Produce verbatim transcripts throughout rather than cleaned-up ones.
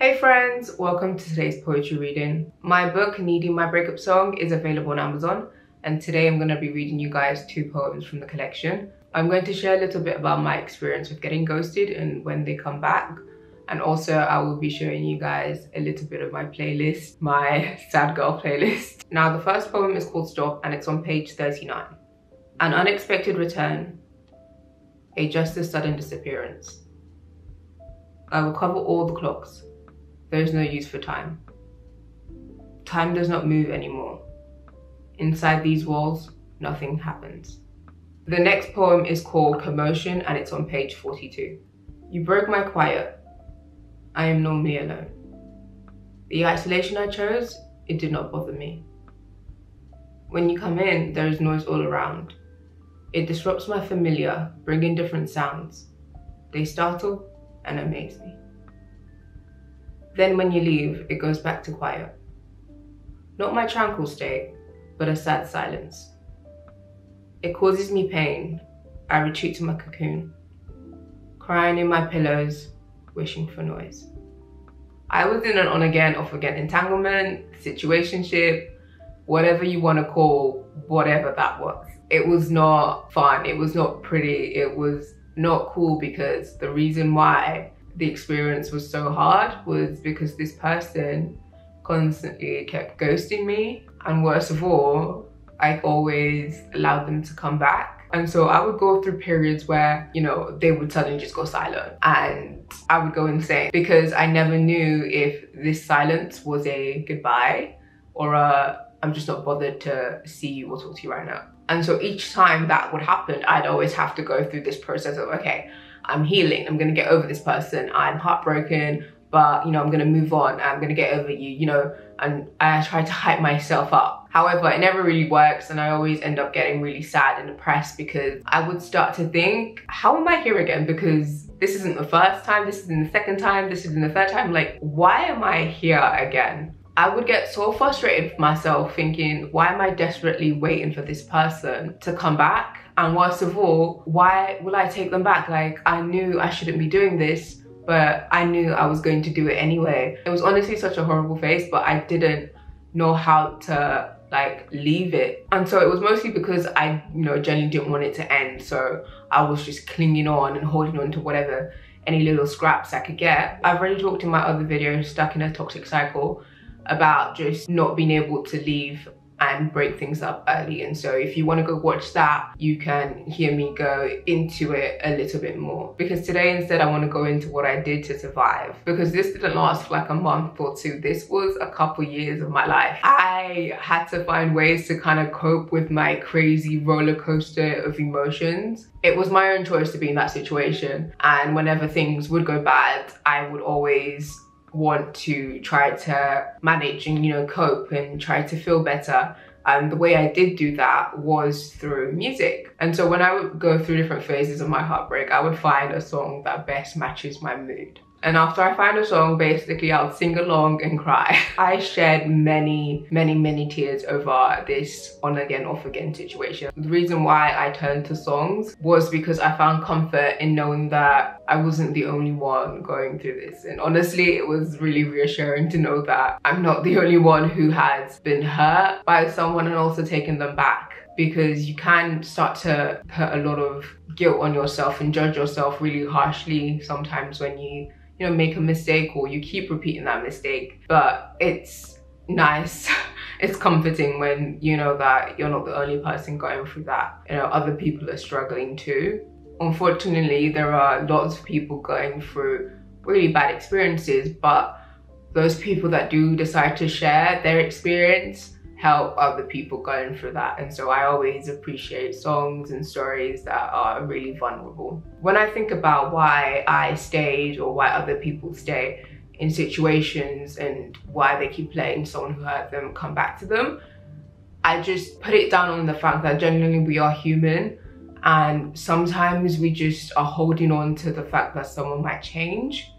Hey friends, welcome to today's poetry reading. My book, Needy: My Break Up Song, is available on Amazon, and today I'm going to be reading you guys two poems from the collection. I'm going to share a little bit about my experience with getting ghosted and when they come back, and also I will be showing you guys a little bit of my playlist, my sad girl playlist. Now the first poem is called Stop and it's on page thirty-nine. An unexpected return, a just as sudden disappearance. I will cover all the clocks. There is no use for time. Time does not move anymore. Inside these walls, nothing happens. The next poem is called Commotion and it's on page forty-two. You broke my quiet. I am normally alone. The isolation I chose, it did not bother me. When you come in, there is noise all around. It disrupts my familiar, bringing different sounds. They startle and amaze me. Then when you leave, it goes back to quiet. Not my tranquil state, but a sad silence. It causes me pain. I retreat to my cocoon, crying in my pillows, wishing for noise. I was in an on-again, off-again entanglement, situationship, whatever you want to call whatever that was. It was not fun. It was not pretty. It was not cool, because the reason why the experience was so hard was because this person constantly kept ghosting me, and worst of all, I always allowed them to come back. And so I would go through periods where, you know, they would suddenly just go silent and I would go insane, because I never knew if this silence was a goodbye or a I'm just not bothered to see you or talk to you right now. And so each time that would happen, I'd always have to go through this process of, okay, I'm healing, I'm gonna get over this person, I'm heartbroken, but you know, I'm gonna move on, I'm gonna get over you, you know, and I try to hype myself up. However, it never really works, and I always end up getting really sad and depressed, because I would start to think, how am I here again? Because this isn't the first time, this isn't the second time, this isn't the third time, like, why am I here again? I would get so frustrated with myself, thinking, why am I desperately waiting for this person to come back? And worst of all, why will I take them back? Like, I knew I shouldn't be doing this, but I knew I was going to do it anyway. It was honestly such a horrible phase, but I didn't know how to like leave it. And so it was mostly because I, you know, genuinely didn't want it to end. So I was just clinging on and holding on to whatever, any little scraps I could get. I've already talked in my other video, Stuck in a Toxic Cycle, about just not being able to leave and break things up early. And so if you want to go watch that, you can hear me go into it a little bit more, because today instead I want to go into what I did to survive, because this didn't last for like a month or two. This was a couple years of my life. I had to find ways to kind of cope with my crazy roller coaster of emotions. It was my own choice to be in that situation, and whenever things would go bad, I would always want to try to manage and, you know, cope and try to feel better. And the way I did do that was through music. And so when I would go through different phases of my heartbreak, I would find a song that best matches my mood. And after I find a song, basically I would sing along and cry. I shed many, many, many tears over this on again, off again situation. The reason why I turned to songs was because I found comfort in knowing that I wasn't the only one going through this. And honestly, it was really reassuring to know that I'm not the only one who has been hurt by someone and also taken them back. Because you can start to put a lot of guilt on yourself and judge yourself really harshly sometimes when you you know, make a mistake or you keep repeating that mistake. But it's nice, it's comforting when you know that you're not the only person going through that. You know, other people are struggling too. Unfortunately, there are lots of people going through really bad experiences, but those people that do decide to share their experience help other people going through that. And so I always appreciate songs and stories that are really vulnerable. When I think about why I stayed or why other people stay in situations and why they keep letting someone who hurt them come back to them, I just put it down on the fact that generally we are human, and sometimes we just are holding on to the fact that someone might change,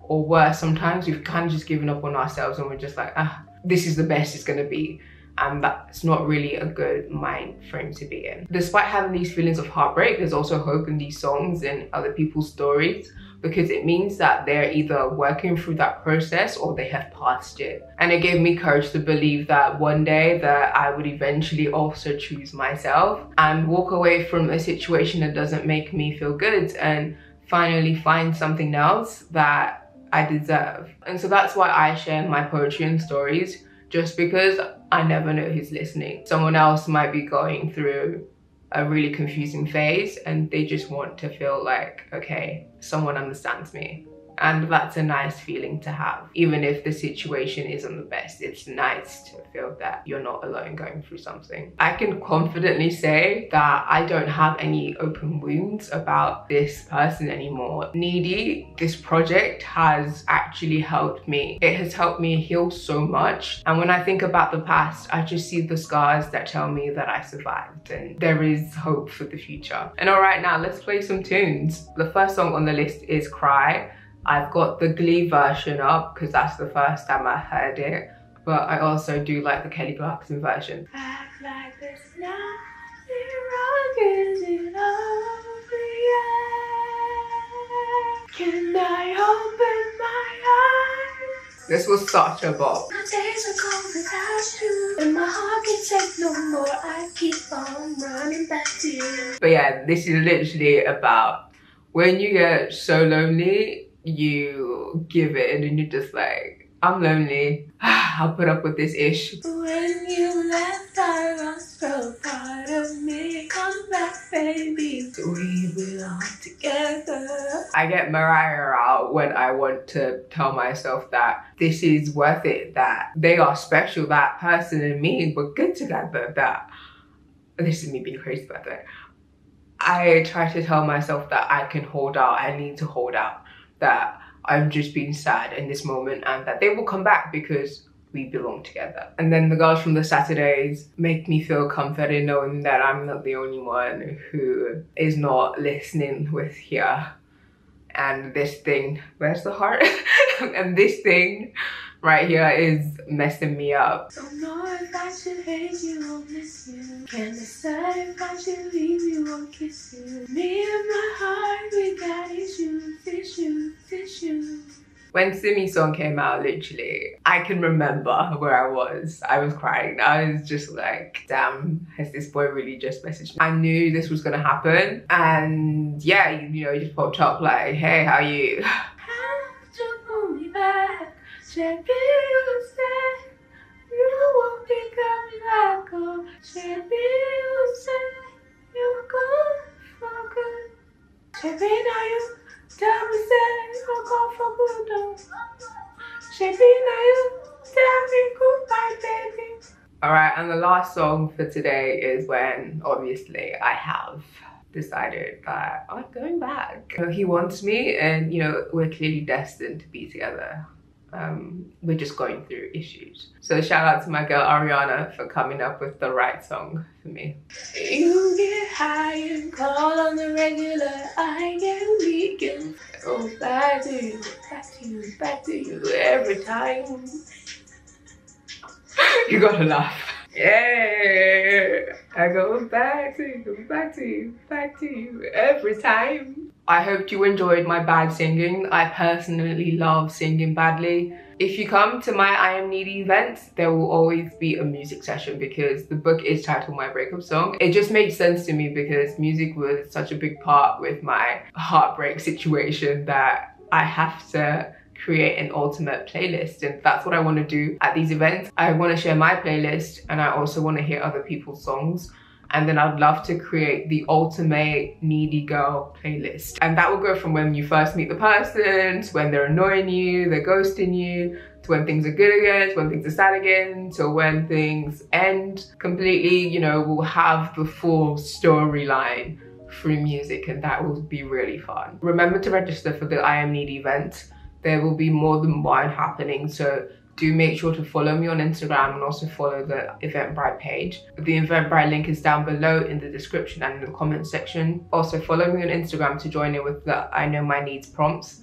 or worse, sometimes we've kind of just given up on ourselves and we're just like, ah, this is the best it's gonna be. And that's not really a good mind frame to be in. Despite having these feelings of heartbreak, there's also hope in these songs and other people's stories, because it means that they're either working through that process or they have passed it. And it gave me courage to believe that one day that I would eventually also choose myself and walk away from a situation that doesn't make me feel good and finally find something else that I deserve. And so that's why I share my poetry and stories, just because I never know who's listening. Someone else might be going through a really confusing phase and they just want to feel like, okay, someone understands me. And that's a nice feeling to have. Even if the situation isn't the best, it's nice to feel that you're not alone going through something. I can confidently say that I don't have any open wounds about this person anymore. Needy, this project has actually helped me. It has helped me heal so much. And when I think about the past, I just see the scars that tell me that I survived and there is hope for the future. And all right, now let's play some tunes. The first song on the list is Cry. I've got the Glee version up because that's the first time I heard it, but I also do like the Kelly Clarkson version. Act like there's nothing wrong, is it over yet? Can I open my eyes? This was such a bop. My days are cold without you, and my heart can take no more. I keep on running back to you. But yeah, this is literally about when you get so lonely, you give in and you're just like, I'm lonely, I'll put up with this ish. When you left, I lost so part of me. Come back, baby, we belong together. I get Mariah out when I want to tell myself that this is worth it, that they are special, that person and me were good together, that this is me being crazy about that. I try to tell myself that I can hold out, I need to hold out, that I'm just being sad in this moment and that they will come back because we belong together. And then the girls from the Saturdays make me feel comforted knowing that I'm not the only one who is not listening with here. And this thing, where's the heart? And this thing right here is messing me up. Don't know if I should hate you or miss you. Can't decide if I should leave you or kiss you. Me and my heart, we got issues, issues, issues. When Simi's song came out, literally, I can remember where I was. I was crying. I was just like, damn, has this boy really just messaged me? I knew this was gonna happen. And yeah, you, you know, he just popped up like, hey, how are you? Should be you said you won't be coming back. Should be you said you're gone for good. Should be now you tell me said you're gone for good. Should be now you tell me goodbye, baby. Alright, and the last song for today is when obviously I have decided that I'm going back. He wants me and you know we're clearly destined to be together. Um, we're just going through issues. So shout out to my girl Ariana for coming up with the right song for me. You get high and call on the regular. I get weak and go back to you, back to you, back to you every time. You gotta laugh. Yeah, I go back to you, back to you, back to you every time. I hope you enjoyed my bad singing. I personally love singing badly. If you come to my I Am Needy events, there will always be a music session because the book is titled My Breakup Song. It just made sense to me because music was such a big part with my heartbreak situation that I have to create an ultimate playlist, and that's what I want to do at these events. I want to share my playlist and I also want to hear other people's songs. And then I'd love to create the ultimate needy girl playlist. And that will go from when you first meet the person, to when they're annoying you, they're ghosting you, to when things are good again, to when things are sad again, to when things end completely. You know, we'll have the full storyline through music and that will be really fun. Remember to register for the I Am Needy event. There will be more than one happening, so do make sure to follow me on Instagram and also follow the Eventbrite page. The Eventbrite link is down below in the description and in the comment section. Also follow me on Instagram to join in with the I Know My Needs prompts.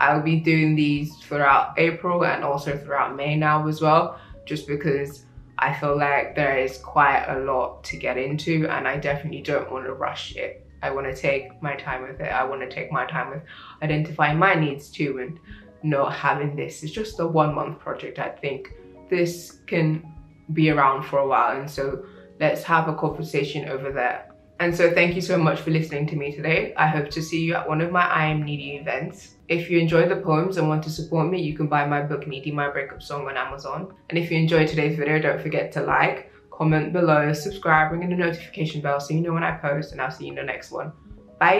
I'll be doing these throughout April and also throughout May now as well, just because I feel like there is quite a lot to get into and I definitely don't want to rush it. I want to take my time with it. I want to take my time with identifying my needs too and not having this. It's just a one month project. I think this can be around for a while, and so let's have a conversation over there. And so thank you so much for listening to me today. I hope to see you at one of my I Am Needy events. If you enjoy the poems and want to support me, you can buy my book Needy: My Break Up Song on Amazon. And if you enjoyed today's video, don't forget to like, comment below, subscribe, ring in the notification bell so you know when I post, and I'll see you in the next one. Bye!